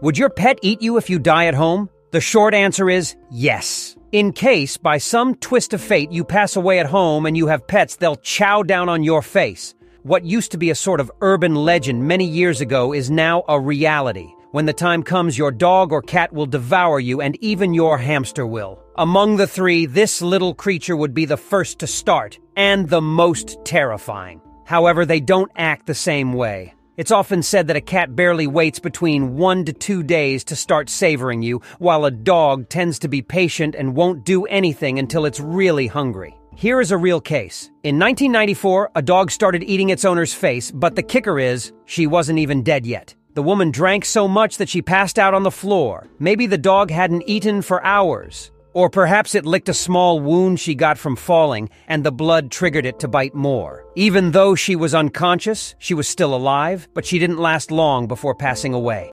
Would your pet eat you if you die at home? The short answer is yes. In case, by some twist of fate, you pass away at home and you have pets, they'll chow down on your face. What used to be a sort of urban legend many years ago is now a reality. When the time comes, your dog or cat will devour you, and even your hamster will. Among the three, this little creature would be the first to start, and the most terrifying. However, they don't act the same way. It's often said that a cat barely waits between 1 to 2 days to start savoring you, while a dog tends to be patient and won't do anything until it's really hungry. Here is a real case. In 1994, a dog started eating its owner's face, but the kicker is, she wasn't even dead yet. The woman drank so much that she passed out on the floor. Maybe the dog hadn't eaten for hours. Or perhaps it licked a small wound she got from falling, and the blood triggered it to bite more. Even though she was unconscious, she was still alive, but she didn't last long before passing away.